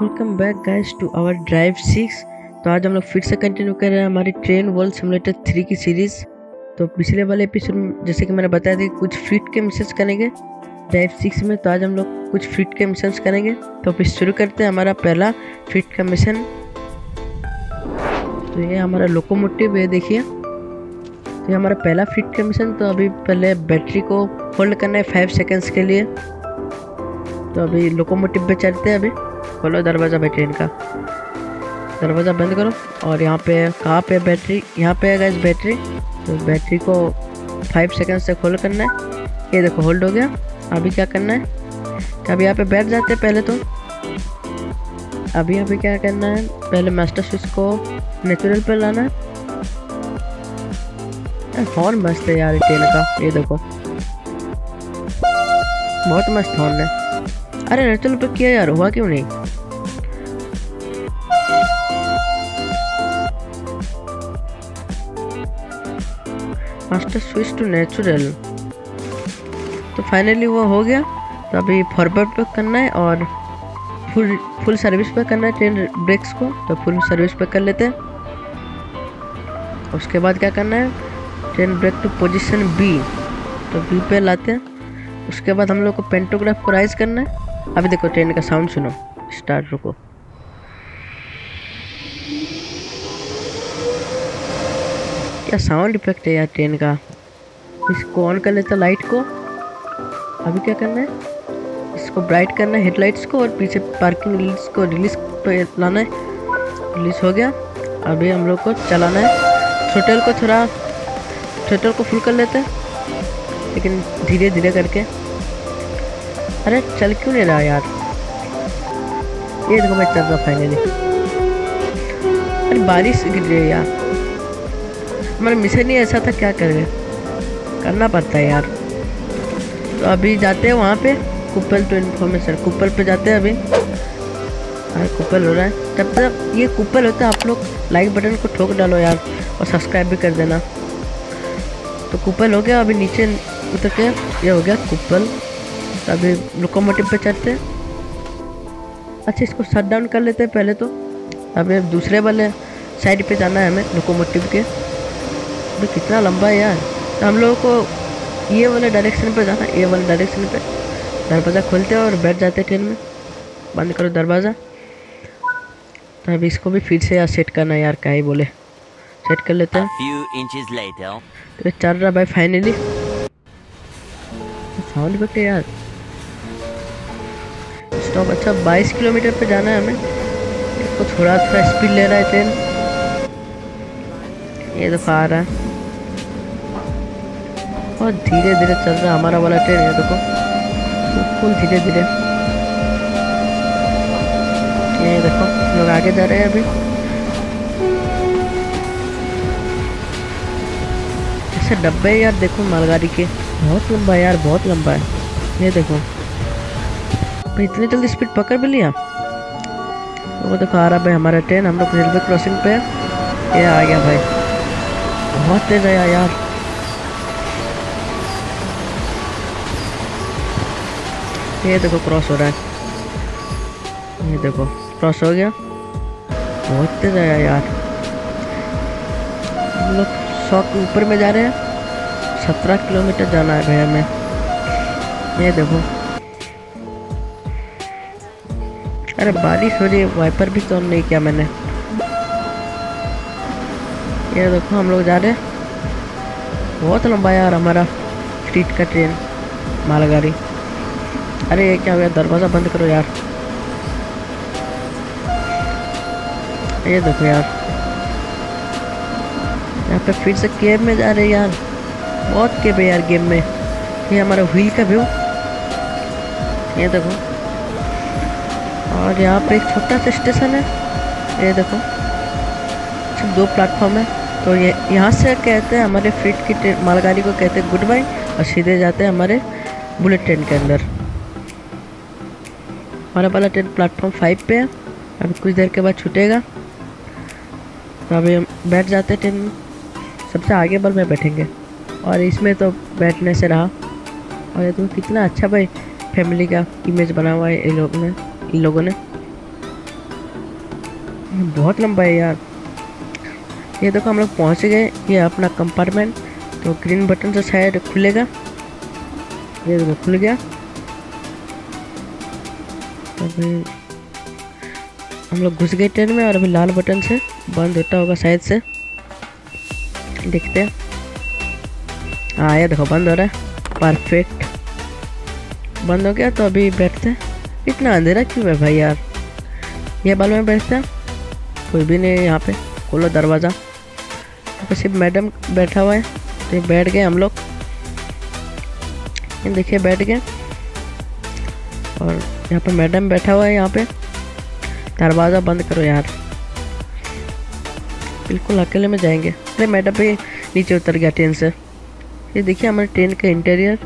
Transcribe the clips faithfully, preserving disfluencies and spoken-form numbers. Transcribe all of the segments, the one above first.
Welcome back guys to our drive six. तो आज हम लोग फिर से कंटिन्यू कर रहे हैं हमारी ट्रेन वर्ल्ड सिमुलेटर थ्री की सीरीज़। तो पिछले वाले एपिसोड में जैसे कि मैंने बताया था कुछ फ्लीट के मिशंस करेंगे ड्राइव सिक्स में, तो आज हम लोग कुछ फ्लीट के मिशंस करेंगे। तो फिर शुरू करते हैं हमारा पहला फ्लीट का मिशन। तो ये हमारा लोकोमोटिव है, देखिए। तो ये हमारा पहला फ्लीट का मिशन। तो अभी पहले बैटरी को होल्ड करना है फाइव सेकेंड्स के लिए। तो अभी लोकोमोटिव पर चलते हैं। अभी खोलो दरवाज़ा भाई, ट्रेन का दरवाज़ा बंद करो। और यहाँ पे कहाँ पे बैटरी, यहाँ पे है गाइस बैटरी। तो बैटरी को फाइव सेकंड से होल्ड करना है। ये देखो होल्ड हो गया। अभी क्या करना है, अभी यहाँ पे बैठ जाते हैं पहले। तो अभी अभी क्या करना है, पहले मास्टर स्विच को नेचुरल पर लाना है। हॉर्न मस्त है यार ट्रेन का, ये देखो बहुत मस्त हॉर्न है। अरे नेचुरल पर किया यार, हुआ क्यों नहीं? Master switch to natural. तो फाइनली वो हो गया। तो अभी फॉरवर्ड पे करना है और फुल फुल सर्विस पे करना है ट्रेन ब्रेक्स को। तो फुल सर्विस पे कर लेते हैं। उसके बाद क्या करना है, train brake to position B. तो बी पे लाते हैं। उसके बाद हम लोग को पेंटोग्राफ को राइज करना है। अभी देखो ट्रेन का साउंड सुनो, स्टार्ट रुको। क्या साउंड इफेक्ट है यार ट्रेन का। इसको ऑन कर लेता लाइट को। अभी क्या करना है, इसको ब्राइट करना है हेडलाइट्स को, और पीछे पार्किंग रिलीज को रिलीज पे लाना है। रिलीज हो गया। अभी हम लोग को चलाना है। थ्रोटल को थोड़ा थ्रोटल को फुल कर लेते हैं, लेकिन धीरे धीरे करके। अरे चल क्यों नहीं रहा यार, ये देखो मैं चल रहा फाइनली। अरे बारिश गिर रही है यार। मेरा मिशन ही ऐसा था, क्या करें, करना पड़ता है यार। तो अभी जाते हैं वहाँ पे कुपल टू इन्फॉर्मेशन। कुपल पे जाते हैं। अभी यार कुपल हो रहा है, तब तक ये कुपल होता है। आप लोग लाइक बटन को ठोक डालो यार, और सब्सक्राइब भी कर देना। तो कुपल हो गया। अभी नीचे उतर के ये हो गया कुपल। तो अभी लोकोमोटिव पे चढ़ते हैं। अच्छा, इसको शट डाउन कर लेते हैं पहले। तो अभी दूसरे वाले साइड पर जाना है हमें लोकोमोटिव के। कितना लंबा है यार। तो हम लोगों को ये वाले डायरेक्शन पे जाना, ये वाले डायरेक्शन पे। दरवाज़ा खोलते हैं और बैठ जाते हैं ट्रेन में। बंद करो दरवाज़ा। तो अभी इसको भी फिर से यार सेट करना है यार, क्या ही बोले, सेट कर लेते हैं। तो चल रहा भाई फाइनली। साउंड इफेक्ट है यार, स्टॉप। अच्छा, बाईस किलोमीटर पे जाना है हमें। इसको थोड़ा थोड़ा स्पीड ले रहा है ट्रेन। ये देखो आ रहा है, बहुत धीरे धीरे चल रहा हमारा वाला ट्रेन है। देखो फुल धीरे धीरे। ये देखो लोग आगे जा रहे हैं। अभी ऐसे डब्बे यार, देखो मालगाड़ी के। बहुत लंबा है यार, बहुत लंबा है। ये देखो भाई, इतनी जल्दी स्पीड पकड़ भी लिया। वो देखो आ रहा भाई हमारा ट्रेन। हम लोग रेलवे क्रॉसिंग पे ये आ गया भाई। बहुत तेज आया यार। ये देखो क्रॉस हो रहा है। ये देखो क्रॉस हो गया। बहुत तेज आया यार। हम लोग सौ के ऊपर में जा रहे हैं। सत्रह किलोमीटर जाना है भैया हमें। ये देखो, अरे बारिश हो रही है। वाइपर भी ऑन नहीं किया मैंने। ये देखो हम लोग जा रहे हैं। बहुत लंबा यार हमारा फ्लीट का ट्रेन मालगाड़ी। अरे ये क्या हो गया, दरवाज़ा बंद करो यार। ये देखो यार, यहाँ पे फिर से केब में जा रहे हैं यार। बहुत केब है यार गेम में। ये हमारा व्हील का व्यू, ये देखो। और यहाँ पे एक छोटा सा स्टेशन है, ये देखो। सिर्फ दो प्लेटफॉर्म है। तो ये यहाँ से कहते हैं हमारे फ्लीट की मालगाड़ी को कहते हैं गुड बाय, और सीधे जाते हैं हमारे बुलेट ट्रेन के अंदर। हमारा वाला ट्रेन प्लेटफॉर्म फाइव पे है। अभी कुछ देर के बाद छूटेगा। तो अभी हम बैठ जाते हैं ट्रेन में। सबसे आगे बल में बैठेंगे, और इसमें तो बैठने से रहा। और ये तो कितना अच्छा भाई फैमिली का इमेज बना हुआ है इन लोगों ने इन लोगों ने बहुत लंबा है यार। ये देखो हम लोग पहुँच गए, ये अपना कंपार्टमेंट। तो ग्रीन बटन से शायद खुलेगा, ये देखो खुल गया। अभी हम लोग घुस गए ट्रेन में और अभी लाल बटन से बंद होता होगा शायद से, देखते हैं। हाँ ये देखो बंद हो रहा है, परफेक्ट बंद हो गया। तो अभी बैठते हैं। इतना अंधेरा क्यों है भाई यार, ये बाल में बैठते हैं। कोई भी नहीं यहाँ पे, खोलो दरवाज़ा। यहाँ पे सिर्फ मैडम बैठा हुआ है। तो बैठ गए हम लोग, देखिए बैठ गए। और यहाँ पे मैडम बैठा हुआ है। यहाँ पे दरवाज़ा बंद करो यार, बिल्कुल अकेले में जाएंगे। अरे मैडम भी नीचे उतर गया ट्रेन से। ये देखिए हमारे ट्रेन का इंटीरियर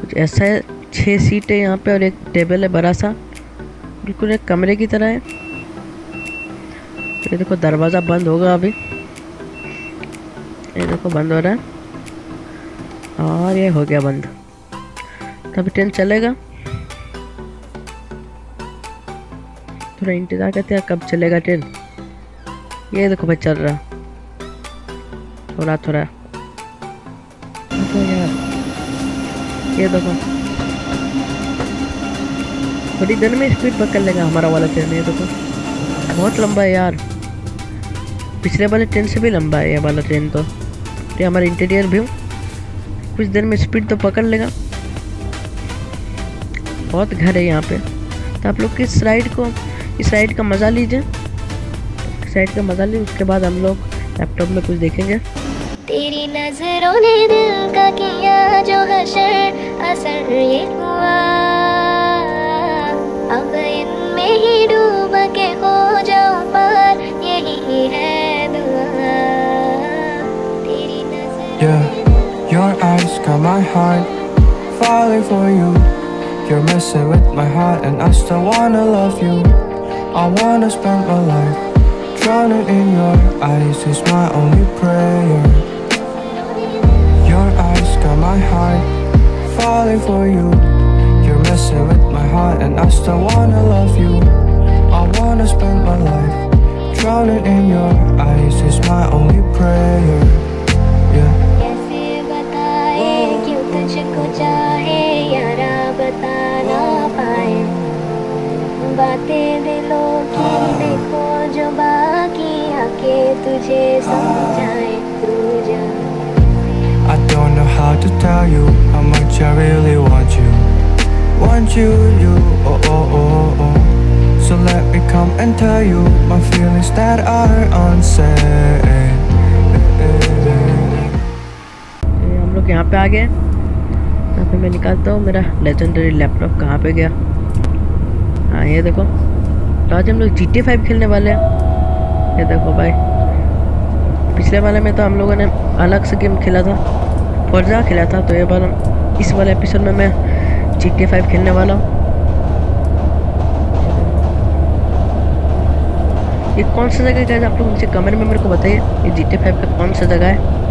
कुछ ऐसा है। छः सीट है यहाँ पे और एक टेबल है बड़ा सा, बिल्कुल एक कमरे की तरह है। ये देखो दरवाज़ा बंद होगा अभी, ये देखो बंद हो रहा है और ये हो गया बंद। तभी ट्रेन चलेगा, थोड़ा इंतज़ार करते हैं कब चलेगा ट्रेन। ये देखो भाई चल रहा थोड़ा थोड़ा। ये देखो थोड़ी देर में स्पीड पकड़ लेगा हमारा वाला ट्रेन। ये देखो बहुत लंबा है यार, पिछले वाले ट्रेन से भी लंबा है ये वाला ट्रेन। तो ये हमारा इंटीरियर व्यू, कुछ देर में स्पीड तो पकड़ लेगा। बहुत घर है यहाँ पे। तो आप लोग किस राइड को, इस राइड का मज़ा लीजिए, इस राइड का मज़ा लीजिए। उसके बाद हम लोग लैपटॉप में कुछ देखेंगे। तेरी नजरों ने दिल का किया जो हशर असर ये हुआ, अब इनमें ही डूब के हो जाऊं पार, यही है दुआ। तेरी नजर yeah, your eyes got my heart falling for you, you're messing with my heart and I still wanna love you, I wanna spend my life drowning in your eyes is my only prayer. My heart falling for you, you're messing with my heart and I still wanna love you, I wanna spend my life drowning in your eyes is my only prayer. Yeah. कैसे बताए क्यों तुझको चाहे यारा, बता ना पाए बातें दिलों की, देखो जो बाकी आके तुझे समझाए तू जा। I don't know how to tell you how much I really want you, want you, you, oh, oh, oh, oh. So let me come and tell you my feelings that are unsaid. हम लोग यहाँ पे आ गए। यहाँ पे मैं निकालता हूँ मेरा लेजेंडरी लैपटॉप, कहाँ पे गया। हाँ ये देखो, तो आज हम लोग जी टी ए फाइव खेलने वाले हैं। ये देखो भाई, पिछले वाले में तो हम लोगों ने अलग से गेम खेला था, फोर्जा खेला था। तो ये बार इस वाले एपिसोड में मैं जी टी ए फाइव खेलने वाला हूँ। ये कौन सा जगह है आप लोग मुझे कमेंट में मेरे को बताइए, ये जी टी ए फाइव का कौन सा जगह है।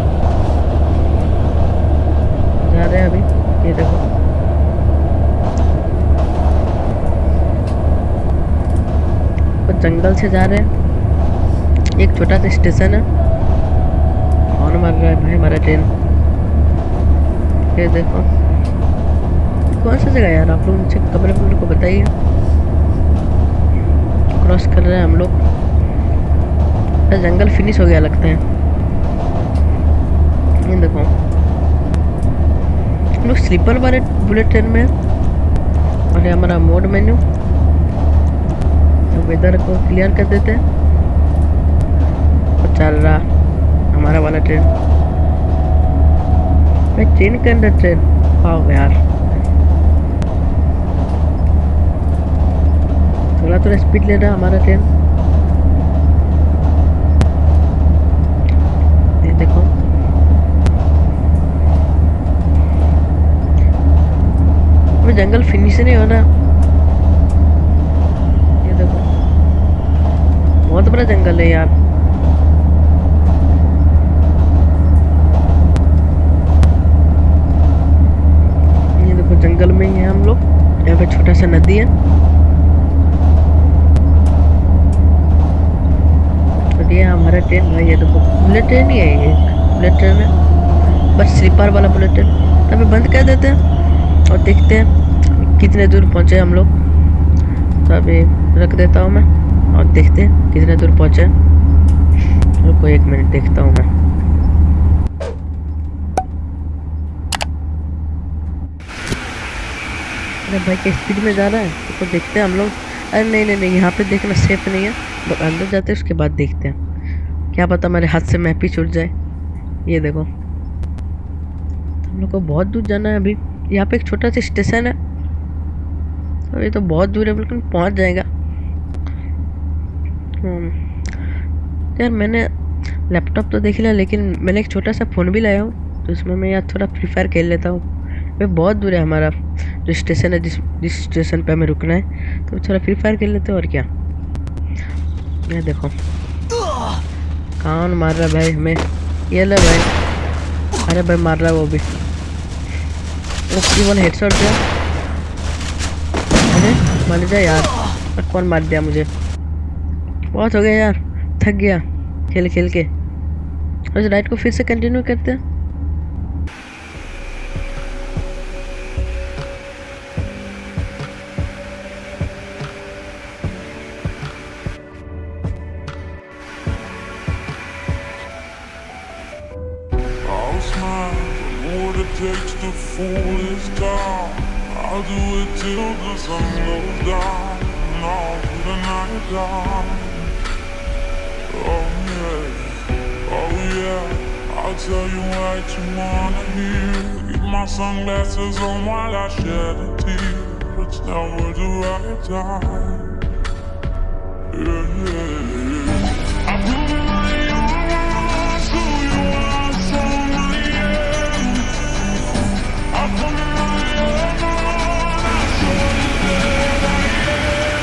जा रहे हैं अभी, ये देखो तो जंगल से जा रहे हैं। एक छोटा सा स्टेशन है, मार रहा है भाई हमारा ट्रेन। ये देखो कौन सा जगह यार, आप लोग मुझे कमरे में को बताइए। क्रॉस कर रहे हैं हम लोग, तो जंगल फिनिश हो गया लगता है। ये देखो हम लोग स्लीपर वाले बुलेट ट्रेन में। और ये हमारा मोड मेन्यू, तो वेदर को क्लियर कर देते हैं। चल रहा हमारा वाला ट्रेन, मैं ट्रेन के अंदर ट्रेन। हाँ यार थोड़ा थोड़ा स्पीड ले रहा है हमारा ट्रेन। ये देखो अभी जंगल फिनिश नहीं हो रहा। ये देखो बहुत बड़ा जंगल है यार। जंगल में ही है हम लोग। यहाँ पे छोटा सा नदी है, बुलेट ट्रेन भाई, ये तो बुलेट ट्रेन ही है, ये बुलेट ट्रेन है बस स्लीपर वाला बुलेट ट्रेन। हमें बंद कर देते हैं और देखते हैं कितने दूर पहुंचे हम लोग। तो अभी रख देता हूं मैं और देखते हैं कितने दूर पहुंचे। रुको एक मिनट देखता हूं मैं। अरे भाई के स्पीड में जा रहा है तो देखते हैं हम लोग। अरे नहीं नहीं नहीं, यहाँ पे देखना सेफ नहीं है, बस अंदर जाते हैं उसके बाद देखते हैं। क्या पता मेरे हाथ से मैप ही छूट जाए। ये देखो हम लोग को बहुत दूर जाना है अभी। यहाँ पे एक छोटा सा स्टेशन है और ये तो बहुत दूर है, बिल्कुल पहुँच जाएगा। यार मैंने लैपटॉप तो देख लिया, लेकिन मैंने एक छोटा सा फ़ोन भी लाया हूँ, तो उसमें मैं यार थोड़ा फ्री फायर खेल लेता हूँ। वे बहुत दूर है हमारा जो स्टेशन है, जिस जिस स्टेशन पे हमें रुकना है, तो थोड़ा फ्री फायर खेल लेते हैं और क्या। ये देखो कौन मार रहा भाई हमें, ये ले भाई। अरे भाई मार रहा वो भी, वो हेडशॉट दिया। अरे मार जा यार, कौन मार दिया मुझे। बहुत हो गया यार, थक गया खेल खेल के। और राइड को फिर से कंटिन्यू करते हैं। Sunglasses on while I shed a tear. It's never the right time. Yeah, yeah. I'm moving like you are, so you are, so I am. I'm coming like you are, so that I am.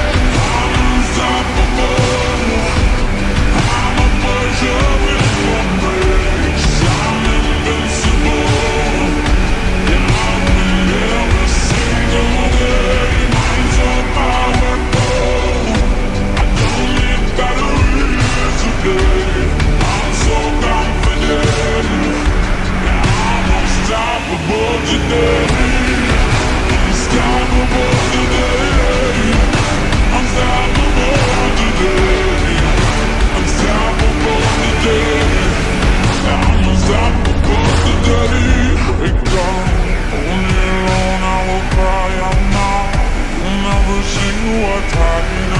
I'm unstoppable. I'm a pleasure with your grace. What time?